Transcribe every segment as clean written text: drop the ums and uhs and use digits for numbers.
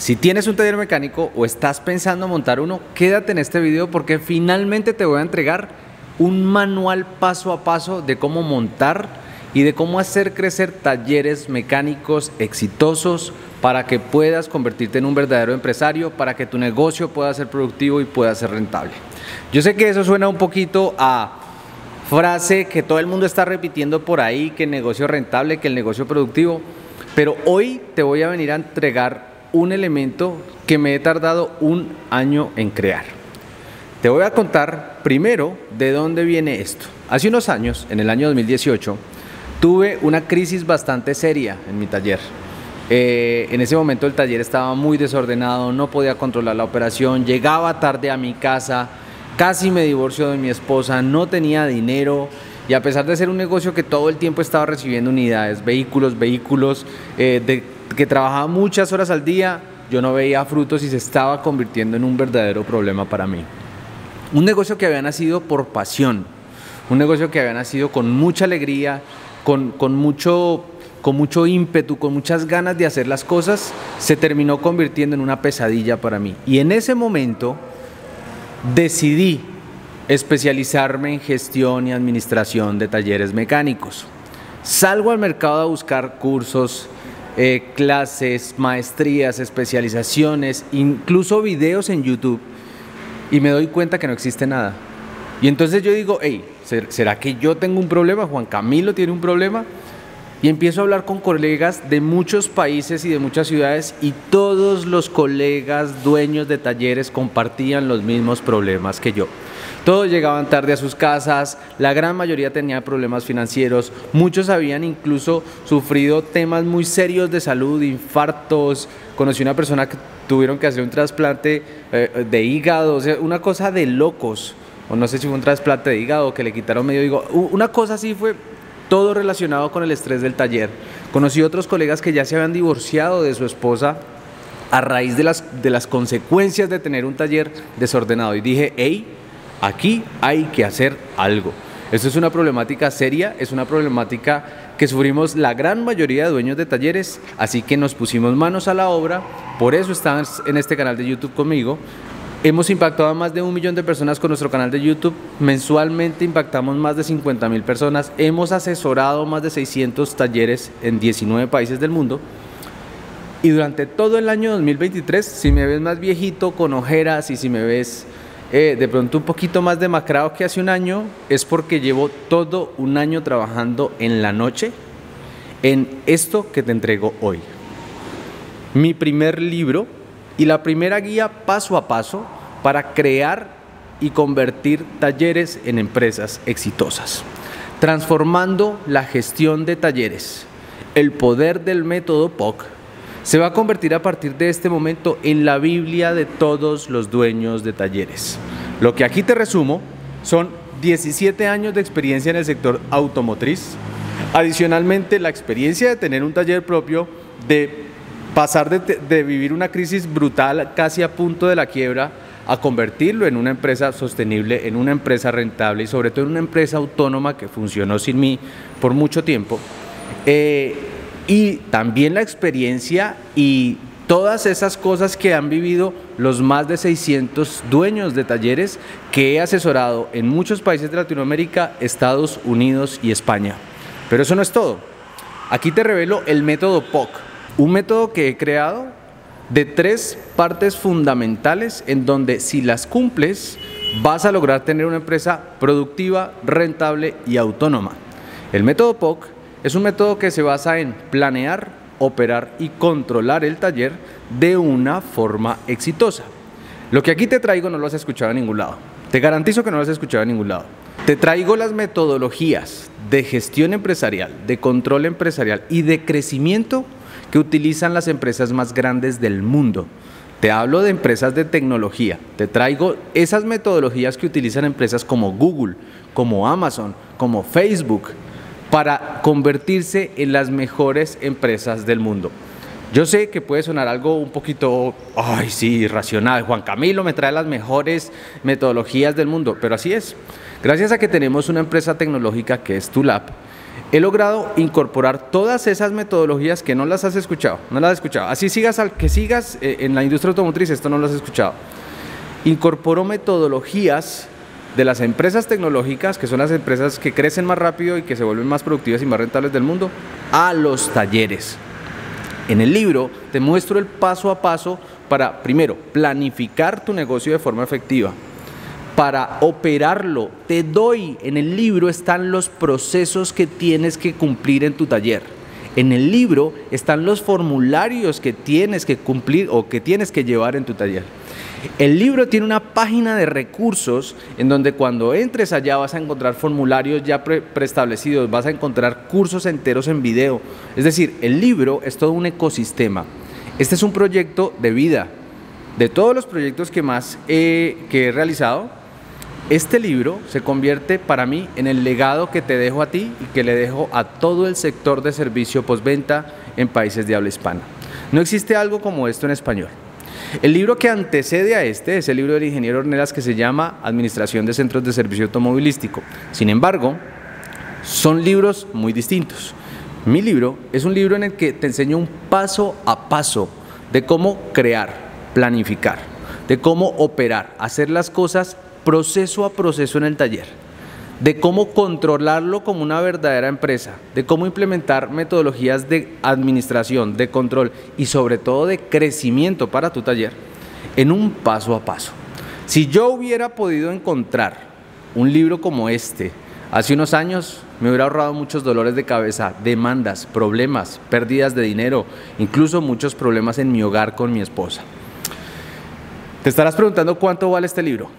Si tienes un taller mecánico o estás pensando en montar uno, quédate en este video porque finalmente te voy a entregar un manual paso a paso de cómo montar y de cómo hacer crecer talleres mecánicos exitosos para que puedas convertirte en un verdadero empresario, para que tu negocio pueda ser productivo y pueda ser rentable. Yo sé que eso suena un poquito a frase que todo el mundo está repitiendo por ahí, que el negocio rentable, que el negocio productivo, pero hoy te voy a venir a entregar un elemento que me he tardado un año en crear. Te voy a contar primero de dónde viene esto. Hace unos años, en el año 2018, tuve una crisis bastante seria en mi taller. En ese momento el taller estaba muy desordenado, no podía controlar la operación, llegaba tarde a mi casa, casi me divorcio de mi esposa, no tenía dinero y a pesar de ser un negocio que todo el tiempo estaba recibiendo unidades, que trabajaba muchas horas al día, yo no veía frutos y se estaba convirtiendo en un verdadero problema para mí. Un negocio que había nacido por pasión, un negocio que había nacido con mucha alegría, con mucho ímpetu, con muchas ganas de hacer las cosas, se terminó convirtiendo en una pesadilla para mí. Y en ese momento decidí especializarme en gestión y administración de talleres mecánicos. Salgo al mercado a buscar cursos, clases, maestrías, especializaciones, incluso videos en YouTube, y me doy cuenta que no existe nada. Y entonces yo digo, hey, ¿será que yo tengo un problema? ¿Juan Camilo tiene un problema? Y empiezo a hablar con colegas de muchos países y de muchas ciudades, y todos los colegas dueños de talleres compartían los mismos problemas que yo. Todos llegaban tarde a sus casas, la gran mayoría tenía problemas financieros, muchos habían incluso sufrido temas muy serios de salud, infartos. Conocí una persona que tuvieron que hacer un trasplante de hígado, o sea, una cosa de locos, o no sé si fue un trasplante de hígado que le quitaron medio hígado, una cosa así fue, todo relacionado con el estrés del taller. Conocí otros colegas que ya se habían divorciado de su esposa a raíz de las consecuencias de tener un taller desordenado, y dije, hey, aquí hay que hacer algo. Esto es una problemática seria, es una problemática que sufrimos la gran mayoría de dueños de talleres, así que nos pusimos manos a la obra, por eso estás en este canal de YouTube conmigo. Hemos impactado a más de 1 millón de personas con nuestro canal de YouTube, mensualmente impactamos más de 50.000 personas, hemos asesorado más de 600 talleres en 19 países del mundo. Y durante todo el año 2023, si me ves más viejito, con ojeras, y si me ves de pronto un poquito más demacrado que hace un año, es porque llevo todo un año trabajando en la noche en esto que te entrego hoy. Mi primer libro y la primera guía paso a paso para crear y convertir talleres en empresas exitosas. Transformando la gestión de talleres, el poder del método POC, se va a convertir a partir de este momento en la Biblia de todos los dueños de talleres. Lo que aquí te resumo son 17 años de experiencia en el sector automotriz, adicionalmente la experiencia de tener un taller propio, de pasar de vivir una crisis brutal casi a punto de la quiebra a convertirlo en una empresa sostenible, en una empresa rentable y sobre todo en una empresa autónoma que funcionó sin mí por mucho tiempo. Y también la experiencia y todas esas cosas que han vivido los más de 600 dueños de talleres que he asesorado en muchos países de Latinoamérica, Estados Unidos y España. Pero eso no es todo. Aquí te revelo el método POC, un método que he creado de 3 partes fundamentales en donde, si las cumples, vas a lograr tener una empresa productiva, rentable y autónoma. El método POC es un método que se basa en planear, operar y controlar el taller de una forma exitosa. Lo que aquí te traigo no lo has escuchado en ningún lado. Te garantizo que no lo has escuchado en ningún lado. Te traigo las metodologías de gestión empresarial, de control empresarial y de crecimiento que utilizan las empresas más grandes del mundo. Te hablo de empresas de tecnología. Te traigo esas metodologías que utilizan empresas como Google, como AMAZON, como Facebook, para convertirse en las mejores empresas del mundo. Yo sé que puede sonar algo un poquito, ay sí, irracional, Juan Camilo me trae las mejores metodologías del mundo, pero así es. Gracias a que tenemos una empresa tecnológica que es TULAP, he logrado incorporar todas esas metodologías que no las has escuchado, así sigas al que sigas en la industria automotriz, esto no lo has escuchado. Incorporó metodologías de las empresas tecnológicas, que son las empresas que crecen más rápido y que se vuelven más productivas y más rentables del mundo, a los talleres. En el libro te muestro el paso a paso para, primero, planificar tu negocio de forma efectiva, para operarlo. Te doy, en el libro están los procesos que tienes que cumplir en tu taller. En el libro están los formularios que tienes que cumplir o que tienes que llevar en tu taller. El libro tiene una página de recursos en donde cuando entres allá vas a encontrar formularios ya preestablecidos, vas a encontrar cursos enteros en video. Es decir, el libro es todo un ecosistema. Este es un proyecto de vida. De todos los proyectos que he realizado, este libro se convierte para mí en el legado que te dejo a ti y que le dejo a todo el sector de servicio postventa en países de habla hispana. No existe algo como esto en español. El libro que antecede a este es el libro del ingeniero Ornelas que se llama Administración de Centros de Servicio Automovilístico. Sin embargo, son libros muy distintos. Mi libro es un libro en el que te enseño un paso a paso de cómo crear, planificar, de cómo operar, hacer las cosas proceso a proceso en el taller, de cómo controlarlo como una verdadera empresa, de cómo implementar metodologías de administración, de control y sobre todo de crecimiento para tu taller en un paso a paso. Si yo hubiera podido encontrar un libro como este hace unos años, me hubiera ahorrado muchos dolores de cabeza, demandas, problemas, pérdidas de dinero, incluso muchos problemas en mi hogar con mi esposa. Te estarás preguntando cuánto vale este libro.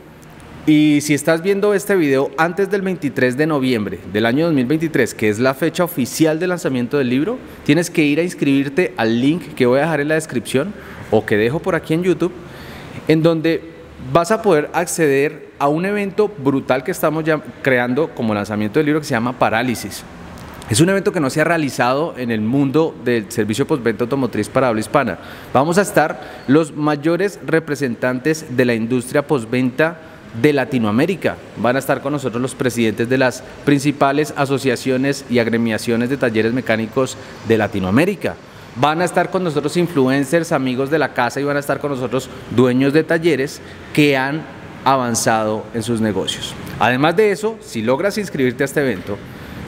Y si estás viendo este video antes del 23 de noviembre del año 2023, que es la fecha oficial de lanzamiento del libro, tienes que ir a inscribirte al link que voy a dejar en la descripción o que dejo por aquí en YouTube, en donde vas a poder acceder a un evento brutal que estamos ya creando como lanzamiento del libro que se llama Parálisis. Es un evento que no se ha realizado en el mundo del servicio postventa automotriz para habla hispana. Vamos a estar los mayores representantes de la industria postventa de Latinoamérica. Van a estar con nosotros los presidentes de las principales asociaciones y agremiaciones de talleres mecánicos de Latinoamérica. Van a estar con nosotros influencers, amigos de la casa, y van a estar con nosotros dueños de talleres que han avanzado en sus negocios. Además de eso, si logras inscribirte a este evento,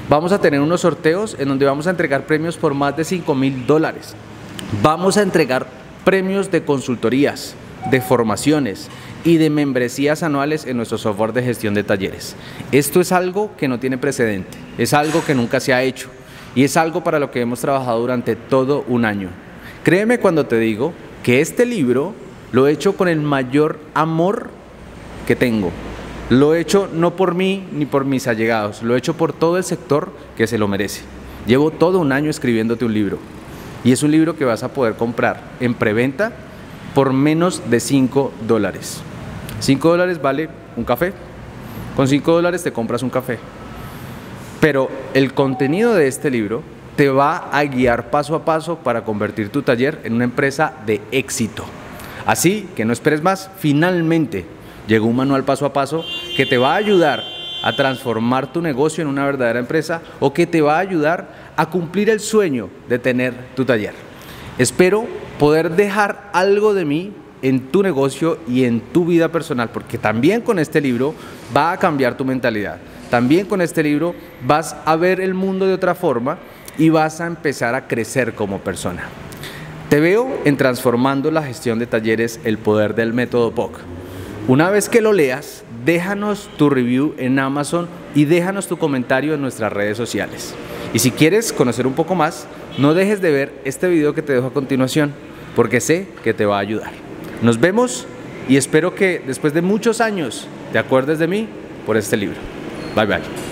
vamos a tener unos sorteos en donde vamos a entregar premios por más de $5.000. Vamos a entregar premios de consultorías, de formaciones y de membresías anuales en nuestro software de gestión de talleres. Esto es algo que no tiene precedente, es algo que nunca se ha hecho y es algo para lo que hemos trabajado durante todo un año. Créeme cuando te digo que este libro lo he hecho con el mayor amor que tengo. Lo he hecho no por mí ni por mis allegados, lo he hecho por todo el sector que se lo merece. Llevo todo un año escribiéndote un libro y es un libro que vas a poder comprar en preventa por menos de $5. $5 vale un café. Con $5 te compras un café. Pero el contenido de este libro te va a guiar paso a paso para convertir tu taller en una empresa de éxito. Así que no esperes más. Finalmente llegó un manual paso a paso que te va a ayudar a transformar tu negocio en una verdadera empresa o que te va a ayudar a cumplir el sueño de tener tu taller. Espero poder dejar algo de mí en tu negocio y en tu vida personal, porque también con este libro va a cambiar tu mentalidad. También con este libro vas a ver el mundo de otra forma y vas a empezar a crecer como persona. Te veo en Transformando la Gestión de Talleres, el poder del método POC. Una vez que lo leas, déjanos tu review en Amazon y déjanos tu comentario en nuestras redes sociales. Y si quieres conocer un poco más, no dejes de ver este video que te dejo a continuación, porque sé que te va a ayudar. Nos vemos y espero que después de muchos años te acuerdes de mí por este libro. Bye bye.